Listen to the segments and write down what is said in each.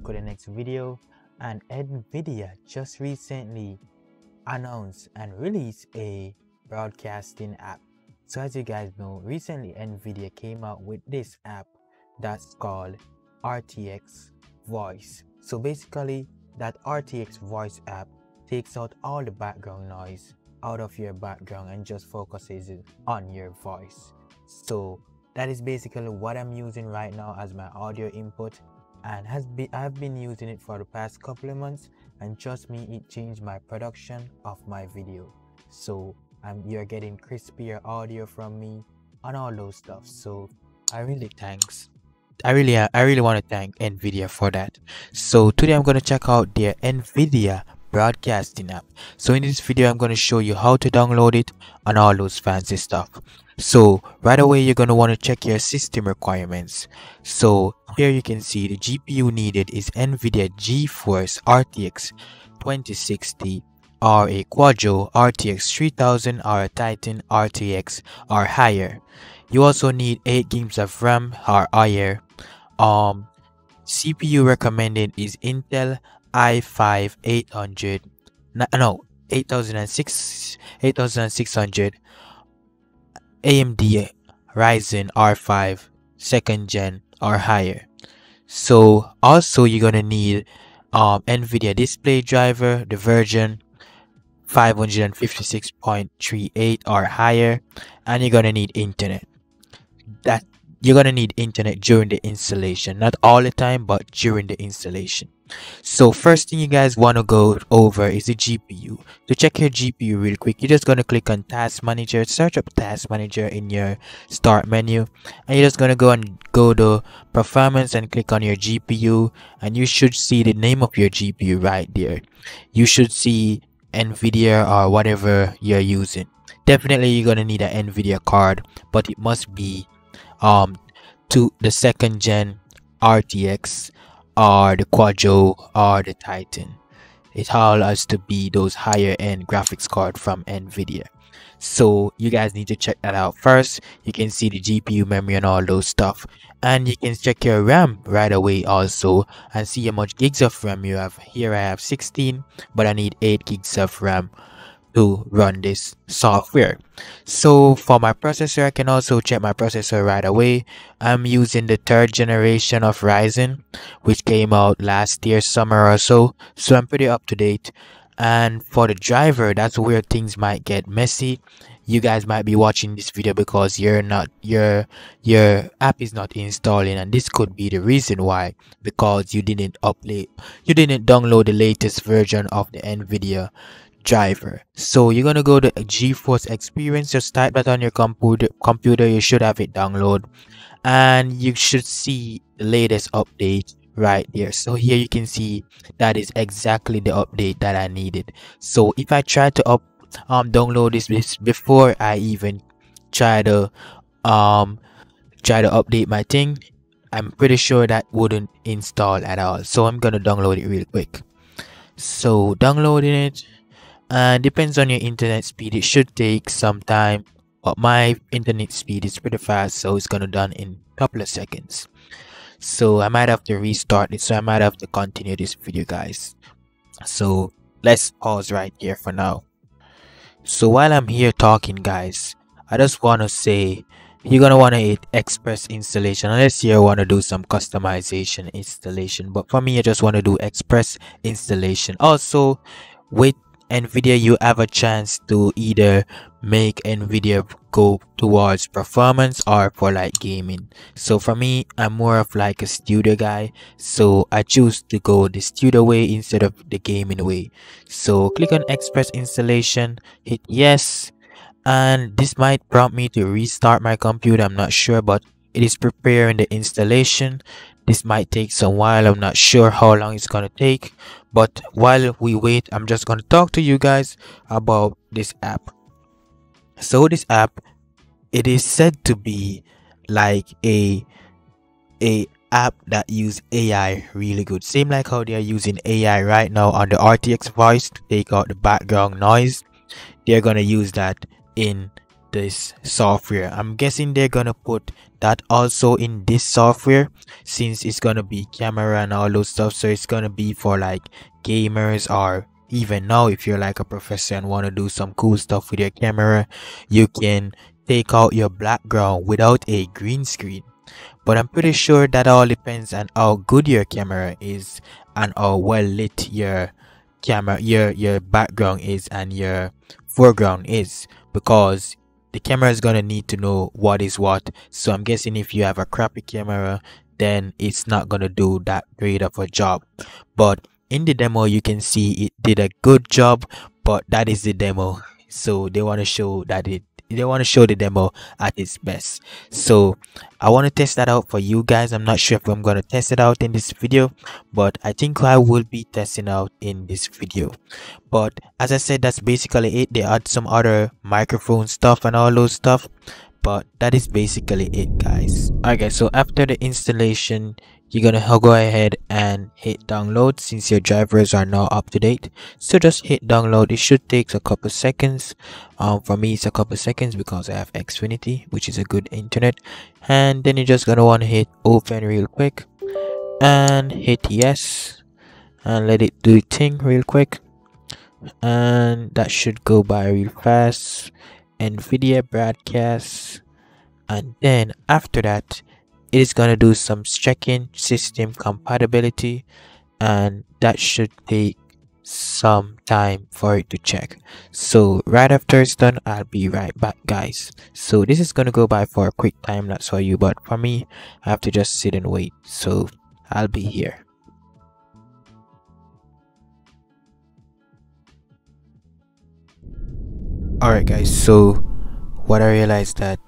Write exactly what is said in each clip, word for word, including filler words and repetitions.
back with the next video. And Nvidia just recently announced and released a broadcasting app. So as you guys know, recently Nvidia came out with this app that's called R T X Voice. So basically that R T X Voice app takes out all the background noise out of your background and just focuses on your voice. So that is basically what I'm using right now as my audio input, and has been I've been using it for the past couple of months, and trust me, it changed my production of my video. So um, you're getting crispier audio from me and all those stuff. So I really thanks I really I really want to thank Nvidia for that. So today I'm going to check out their Nvidia Broadcasting app. So in this video I'm going to show you how to download it and all those fancy stuff. So right away you're going to want to check your system requirements. So here you can see the G P U needed is Nvidia GeForce R T X twenty sixty, or a Quadro R T X three thousand, or a Titan R T X or higher. You also need eight gigs of RAM or higher. um C P U recommended is Intel i five eight hundred, no, eighty-six hundred, A M D Ryzen R five second gen or higher. So also you're gonna need um Nvidia display driver, the version five fifty-six point three eight or higher, and you're gonna need internet. That you're gonna need internet during the installation, not all the time, but during the installation. So first thing you guys want to go over is the G P U. To check your G P U real quick, you're just going to click on Task Manager, search up Task Manager in your start menu, and you're just going to go and go to performance and click on your G P U, and you should see the name of your G P U right there. You should see Nvidia or whatever you're using. Definitely you're going to need an Nvidia card, but it must be um to the second gen R T X, or the Quadro, or the Titan. It all has to be those higher end graphics card from Nvidia. So you guys need to check that out first. You can see the G P U memory and all those stuff, and you can check your RAM right away also and see how much gigs of RAM you have. Here I have sixteen, but I need eight gigs of RAM to run this software. So for my processor, I can also check my processor right away. I'm using the third generation of Ryzen, which came out last year summer or so, so I'm pretty up to date. And for the driver, that's where things might get messy. You guys might be watching this video because you're not your your app is not installing, and this could be the reason why, because you didn't update you didn't download the latest version of the Nvidia driver. So you're gonna go to GeForce Experience, just type that on your computer computer you should have it download, and you should see the latest update right there. So here you can see that is exactly the update that I needed. So if I try to up um download this before I even try to um try to update my thing, I'm pretty sure that wouldn't install at all. So I'm gonna download it real quick. So downloading it, and uh, depends on your internet speed, it should take some time, but my internet speed is pretty fast, so it's gonna done in a couple of seconds. So I might have to restart it, so I might have to continue this video, guys. So let's pause right here for now. So while I'm here talking, guys, I just want to say you're gonna want to hit express installation unless you want to do some customization installation, but for me I just want to do express installation. Also with Nvidia, you have a chance to either make Nvidia go towards performance or for like gaming. So for me, I'm more of like a studio guy, so I choose to go the studio way instead of the gaming way. So click on express installation, hit yes, and this might prompt me to restart my computer, I'm not sure, but it is preparing the installation. This might take some while, I'm not sure how long it's gonna take, but while we wait, I'm just gonna talk to you guys about this app. So this app, it is said to be like a a app that use A I really good, same like how they are using A I right now on the R T X Voice to take out the background noise. They're gonna use that in this software. I'm guessing they're gonna put that also in this software, since it's gonna be camera and all those stuff, so it's gonna be for like gamers, or even now if you're like a professor and want to do some cool stuff with your camera, you can take out your background without a green screen. But I'm pretty sure that all depends on how good your camera is and how well lit your camera your your background is and your foreground is, because the camera is gonna need to know what is what. So I'm guessing if you have a crappy camera, then it's not gonna do that great of a job. But in the demo you can see it did a good job, but that is the demo, so they want to show that it they want to show the demo at its best. So I want to test that out for you guys. I'm not sure if I'm going to test it out in this video, but I think I will be testing out in this video. But as I said, that's basically it. They add some other microphone stuff and all those stuff, but that is basically it, guys. All right guys, so after the installation, you're gonna go ahead and hit download, since your drivers are now up to date. So just hit download. It should take a couple seconds. Um, for me it's a couple seconds because I have Xfinity, which is a good internet. And then you're just gonna want to hit open real quick and hit yes, and let it do its thing real quick, and that should go by real fast. NVIDIA Broadcast, and then after that it is gonna do some checking system compatibility, and that should take some time for it to check. So right after it's done, I'll be right back, guys. So this is gonna go by for a quick time, that's for you, but for me I have to just sit and wait, so I'll be here. Alright guys, so what I realized that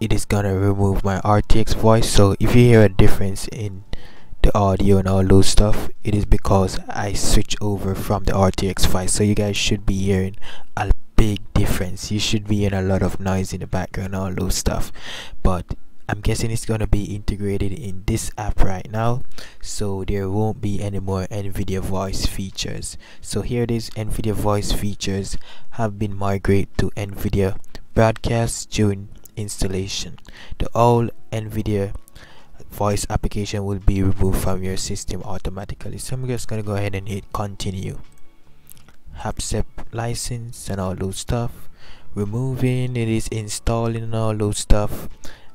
it is gonna remove my R T X voice. So if you hear a difference in the audio and all those stuff, it is because I switch over from the R T X voice. So you guys should be hearing a big difference. You should be hearing a lot of noise in the background, all those stuff. But I'm guessing it's gonna be integrated in this app right now, so there won't be any more NVIDIA Voice features. So here it is, NVIDIA Voice features have been migrated to NVIDIA Broadcast during installation. The old NVIDIA Voice application will be removed from your system automatically. So I'm just gonna go ahead and hit continue. Accept license and all those stuff. Removing it is installing and all those stuff.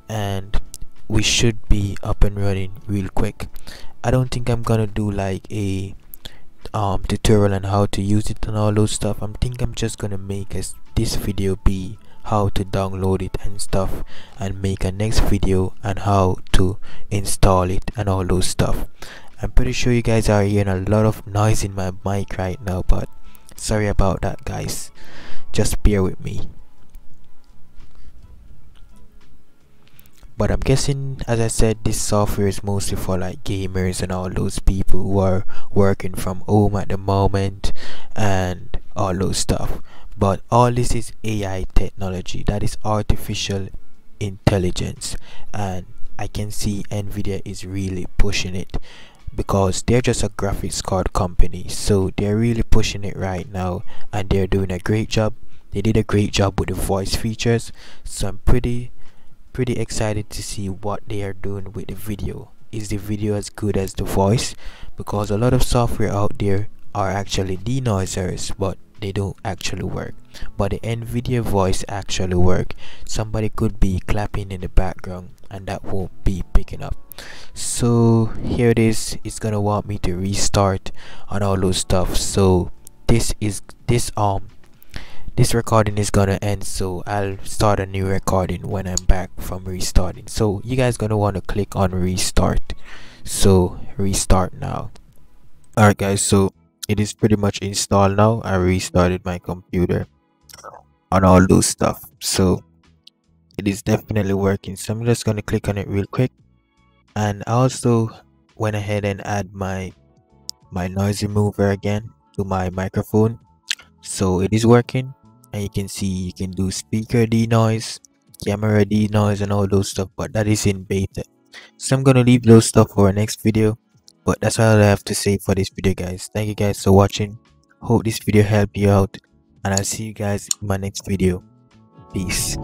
And we should be up and running real quick. I don't think I'm gonna do like a um tutorial on how to use it and all those stuff. I think I'm just gonna make a, this video be how to download it and stuff, and make a next video on how to install it and all those stuff. I'm pretty sure you guys are hearing a lot of noise in my mic right now, but sorry about that, guys, just bear with me. But I'm guessing, as I said, this software is mostly for like gamers and all those people who are working from home at the moment and all those stuff. But all this is A I technology, that is artificial intelligence, and I can see NVIDIA is really pushing it, because they're just a graphics card company, so they're really pushing it right now, and they're doing a great job. They did a great job with the voice features, so I'm pretty pretty excited to see what they are doing with the video. Is the video as good as the voice? Because a lot of software out there are actually denoisers, but they don't actually work, but the NVIDIA voice actually work. Somebody could be clapping in the background and that won't be picking up. So here it is, it's gonna want me to restart and all those stuff. So this is this um this recording is gonna end, so I'll start a new recording when I'm back from restarting. So you guys gonna want to click on restart, so restart now. Alright guys, so it is pretty much installed now. I restarted my computer on all those stuff, so it is definitely working. So I'm just gonna click on it real quick, and I also went ahead and add my my noise remover again to my microphone, so it is working. And you can see you can do speaker denoise, camera denoise and all those stuff, but that is in beta, so I'm gonna leave those stuff for our next video. But that's all I have to say for this video, guys. Thank you guys for watching. Hope this video helped you out, and I'll see you guys in my next video. Peace.